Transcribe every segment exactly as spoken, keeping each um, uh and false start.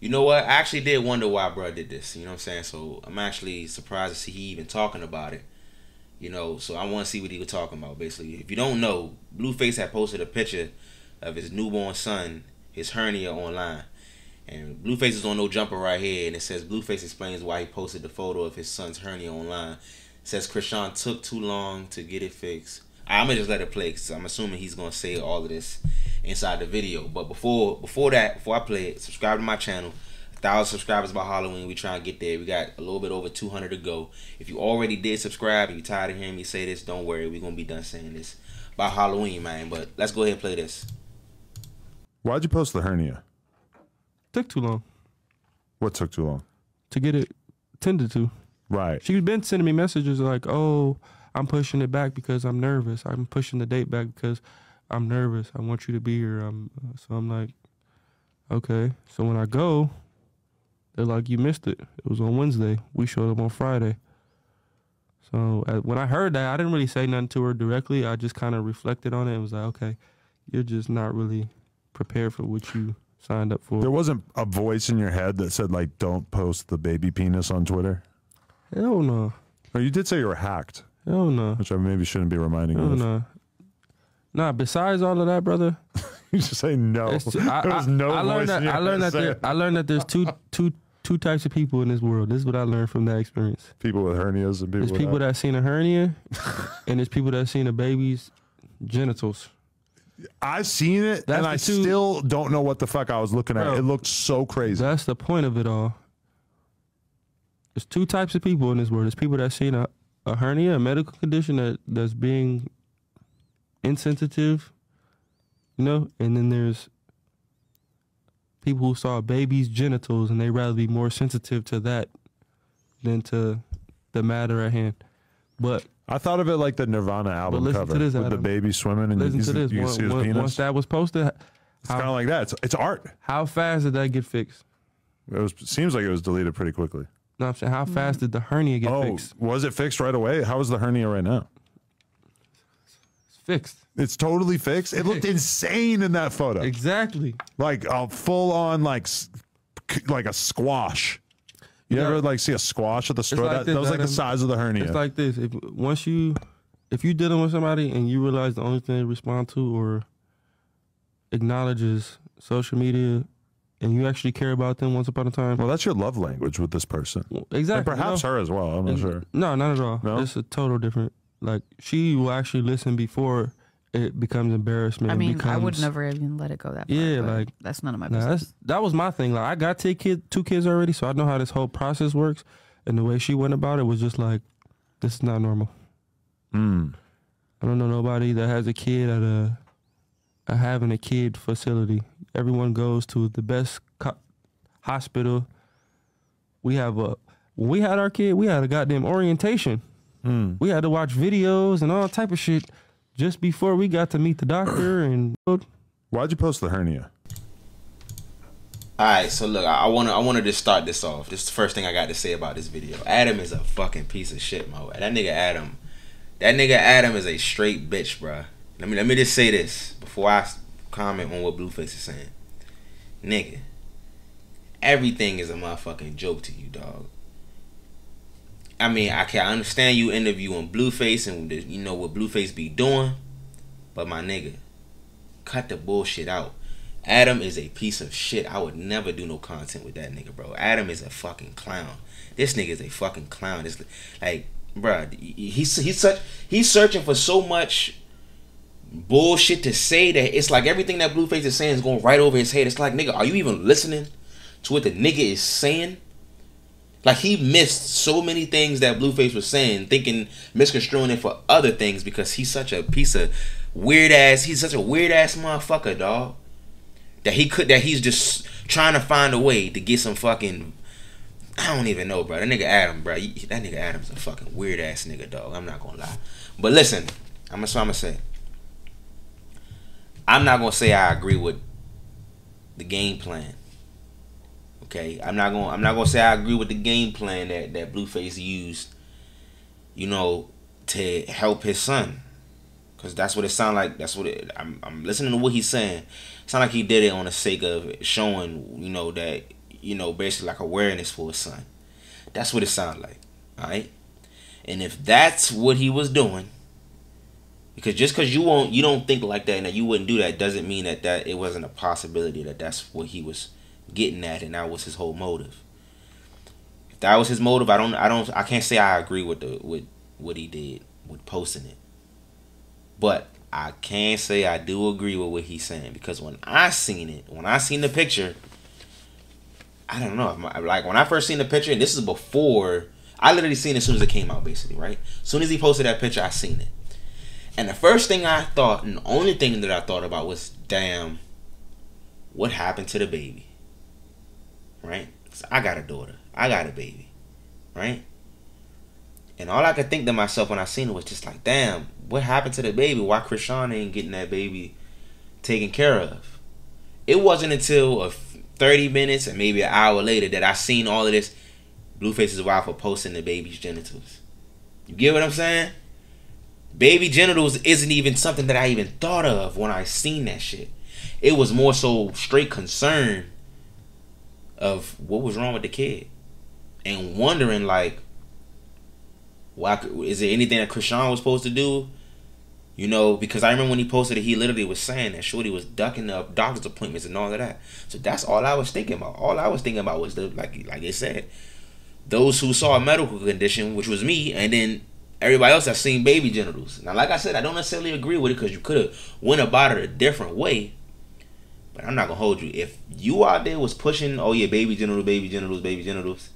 You know what? I actually did wonder why bro did this. You know what I'm saying? So I'm actually surprised to see he even talking about it. You know, so I want to see what he was talking about. Basically, if you don't know, Blueface had posted a picture of his newborn son, his hernia, online. And Blueface is on No Jumper right here, and it says Blueface explains why he posted the photo of his son's hernia online. It says Chrisean took too long to get it fixed. I'm gonna just let it play because I'm assuming he's gonna say all of this inside the video. But before before that, before I play it, subscribe to my channel. A thousand subscribers by Halloween. We trying to get there. We got a little bit over two hundred to go. If you already did subscribe and you're tired of hearing me say this, don't worry. We're gonna be done saying this by Halloween, man. But let's go ahead and play this. Why'd you post the hernia? Took too long. What took too long? To get it tended to. Right. She's been sending me messages like, oh, I'm pushing it back because I'm nervous. I'm pushing the date back because I'm nervous. I want you to be here. I'm, so I'm like, okay. So when I go, they're like, you missed it. It was on Wednesday. We showed up on Friday. So uh, when I heard that, I didn't really say nothing to her directly. I just kind of reflected on it and was like, okay, you're just not really prepared for what you signed up for. There wasn't a voice in your head that said, like, don't post the baby penis on Twitter? Hell no. Oh, you did say you were hacked. Hell no. Which I maybe shouldn't be reminding you of. No. Nah, besides all of that, brother. You just say no. Just, I, there was no I, I learned that, I learned that, there, I learned that there's two, two, two types of people in this world. This is what I learned from that experience. People with hernias and people There's people that seen a hernia, and there's people that seen a baby's genitals. I've seen it, that's and I two, still don't know what the fuck I was looking at. Bro, it looked so crazy. That's the point of it all. There's two types of people in this world. There's people that seen a, a hernia, a medical condition that, that's being insensitive, you know, and then there's people who saw a baby's genitals and they rather be more sensitive to that than to the matter at hand. But I thought of it like the Nirvana album cover to this, with Adam. the baby swimming and listen you, to this. you can one, see his one, penis. Once that was posted, it's kind of like that. It's, it's art. How fast did that get fixed? It was seems like it was deleted pretty quickly. No, I'm saying how fast did the hernia get oh, fixed? Oh, was it fixed right away? How is the hernia right now? It's fixed. It's totally fixed. It looked insane in that photo. Exactly. Like a full on like like a squash. You yeah. ever like see a squash at the store? Like that, this, that was like Adam, the size of the hernia. It's like this. If once you, if you're dealing with somebody and you realize the only thing they respond to or acknowledge is social media, and you actually care about them once upon a time. Well, that's your love language with this person. Well, exactly. And perhaps you know, her as well. I'm not sure. No, not at all. No? It's a total different. Like she will actually listen before it becomes embarrassment. I mean, becomes, I would never even let it go that far. Yeah, like that's none of my nah, business. That's, that was my thing. Like I got two kids, two kids already, so I know how this whole process works. And the way she went about it was just like, this is not normal. Mm. I don't know nobody that has a kid at a, a having a kid facility. Everyone goes to the best co hospital. We have a. When we had our kid, we had a goddamn orientation. Mm. We had to watch videos and all type of shit. Just before we got to meet the doctor and... Why'd you post the hernia? All right, so look, I want to I wanna just start this off. This is the first thing I got to say about this video. Adam is a fucking piece of shit, my way. That nigga Adam... That nigga Adam is a straight bitch, bruh. Let me, let me just say this before I comment on what Blueface is saying. Nigga, everything is a motherfucking joke to you, dog. I mean, I can understand you interviewing Blueface and you know what Blueface be doing, but my nigga, cut the bullshit out. Adam is a piece of shit. I would never do no content with that nigga, bro. Adam is a fucking clown. This nigga is a fucking clown. This like, bro, he's he's such he's searching for so much bullshit to say that it's like everything that Blueface is saying is going right over his head. It's like, nigga, are you even listening to what the nigga is saying? Like, he missed so many things that Blueface was saying, thinking, misconstruing it for other things because he's such a piece of weird-ass, he's such a weird-ass motherfucker, dog, that he could, that he's just trying to find a way to get some fucking, I don't even know, bro. That nigga Adam, bro, he, that nigga Adam's a fucking weird-ass nigga, dog. I'm not gonna lie. But listen, I'm gonna, I'm gonna say, I'm not gonna say I agree with the game plan. Okay, I'm not gonna I'm not gonna say I agree with the game plan that, that Blueface used, you know, to help his son, cause that's what it sound like. That's what it, I'm I'm listening to what he's saying. It sound like he did it on the sake of showing, you know, that you know, basically like awareness for his son. That's what it sounded like, all right? And if that's what he was doing, because just because you won't, you don't think like that and that you wouldn't do that doesn't mean that, that it wasn't a possibility that that's what he was getting at and that was his whole motive. If that was his motive, I don't, I don't, I can't say I agree with the with what he did with posting it, but I can say I do agree with what he's saying, because when I seen it, when I seen the picture, I don't know, like when I first seen the picture, and this is before, I literally seen it as soon as it came out, basically, right? As soon as he posted that picture, I seen it. And the first thing I thought, and the only thing that I thought about was, damn, what happened to the baby, right? So I got a daughter. I got a baby, right? And all I could think to myself when I seen it was just like, damn, what happened to the baby? Why Chrisean ain't getting that baby taken care of? It wasn't until a thirty minutes and maybe an hour later that I seen all of this. Blueface's wife for posting the baby's genitals. You get what I'm saying? Baby genitals isn't even something that I even thought of when I seen that shit. It was more so straight concern of what was wrong with the kid. And wondering like, why, is there anything that Chrisean was supposed to do? You know, because I remember when he posted it, he literally was saying that shorty was ducking up doctor's appointments and all of that. So that's all I was thinking about. All I was thinking about was, the like like I said, those who saw a medical condition, which was me, and then everybody else that's seen baby genitals. Now, like I said, I don't necessarily agree with it because you could have went about it a different way. But I'm not going to hold you. If you out there was pushing, oh, yeah, baby genitals, baby genitals, baby genitals,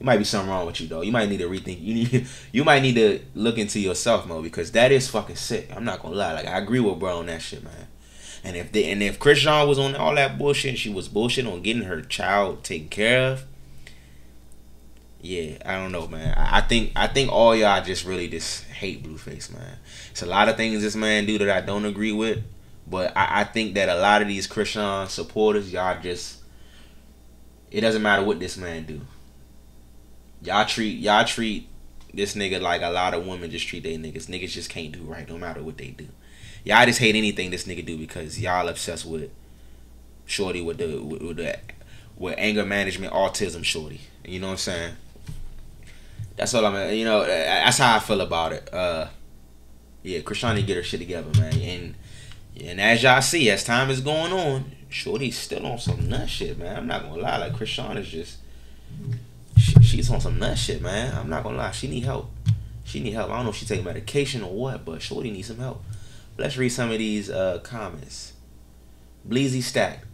it might be something wrong with you, though. You might need to rethink. You need, you might need to look into yourself more, because that is fucking sick. I'm not gonna lie. Like, I agree with bro on that shit, man. And if they, and if Chrisean was on all that bullshit, she was bullshit on getting her child taken care of. Yeah, I don't know, man. I, I think I think all y'all just really just hate Blueface, man. It's a lot of things this man do that I don't agree with, but I, I think that a lot of these Chrisean supporters, y'all just, it doesn't matter what this man do. Y'all treat y'all treat this nigga like a lot of women just treat they niggas. Niggas just can't do right no matter what they do. Y'all just hate anything this nigga do because y'all obsessed with shorty with the with, with the with anger management, autism shorty. You know what I'm saying? That's all I'm. You know, that's how I feel about it. Uh, yeah, Chrisean need to get her shit together, man. And and as y'all see, as time is going on, shorty's still on some nut shit, man. I'm not gonna lie, like Chrisean is just. She, she's on some nut shit, man. I'm not gonna lie. She need help. She need help. I don't know if she taking medication or what, but shorty needs some help. Let's read some of these uh, comments. Bleezy Stack.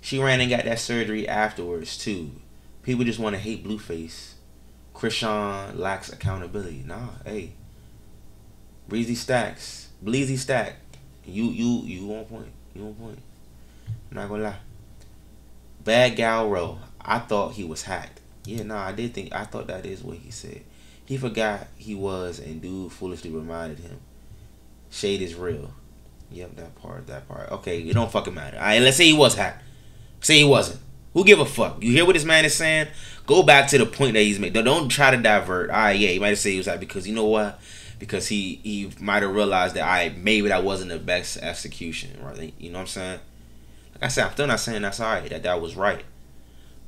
She ran and got that surgery afterwards too. People just want to hate Blueface. Chrisean lacks accountability. Nah, hey. Breezy Stacks. Bleezy Stack. You you you on point. You on point. I'm not gonna lie. Bad Gal Row. I thought he was hacked. Yeah, no, nah, I did think, I thought that is what he said. He forgot he was, and dude foolishly reminded him. Shade is real. Yep, that part, that part. Okay, it don't fucking matter. All right, let's say he was hacked. Say he wasn't. Who give a fuck? You hear what this man is saying? Go back to the point that he's made. Don't try to divert. All right, yeah, he might have said he was hacked because, you know what? Because he, he might have realized that, all right, maybe that wasn't the best execution, right? You know what I'm saying? Like I said, I'm still not saying that's all right, that that was right.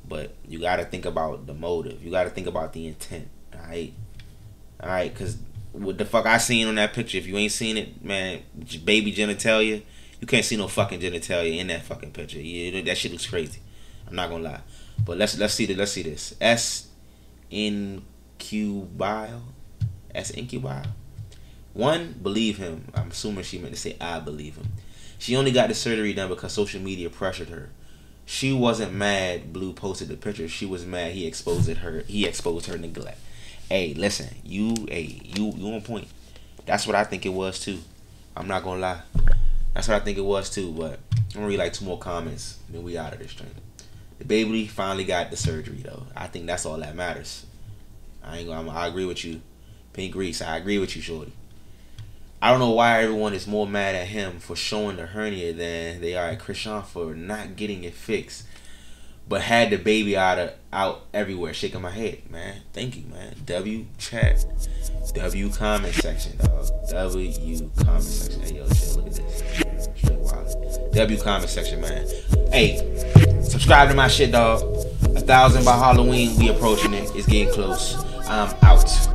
But you got to think about the motive. You got to think about the intent. All right? All right? Because what the fuck I seen on that picture, if you ain't seen it, man, baby genitalia, you can't see no fucking genitalia in that fucking picture. Yeah, that shit looks crazy. I'm not going to lie. But let's let's see the, let's see this. S N Q Bio. S N Q Bio. One, believe him. I'm assuming she meant to say I believe him. She only got the surgery done because social media pressured her. She wasn't mad Blue posted the picture. She was mad he exposed her. He exposed her neglect. Hey, listen, you, hey, you, you on point. That's what I think it was too. I'm not gonna lie. That's what I think it was too. But I'm gonna read like two more comments, then we out of this thing. The baby finally got the surgery though. I think that's all that matters. I ain't gonna. I agree with you, Pink Reese. I agree with you, shorty. I don't know why everyone is more mad at him for showing the hernia than they are at Chrisean for not getting it fixed. But had the baby out of, out everywhere, shaking my head, man. Thank you, man. W chat, W comment section, dog. W comment section. Hey, yo, shit, look at this. Straight wild. W comment section, man. Hey, Subscribe to my shit, dog. A thousand by Halloween, we approaching it. It's getting close. I'm out.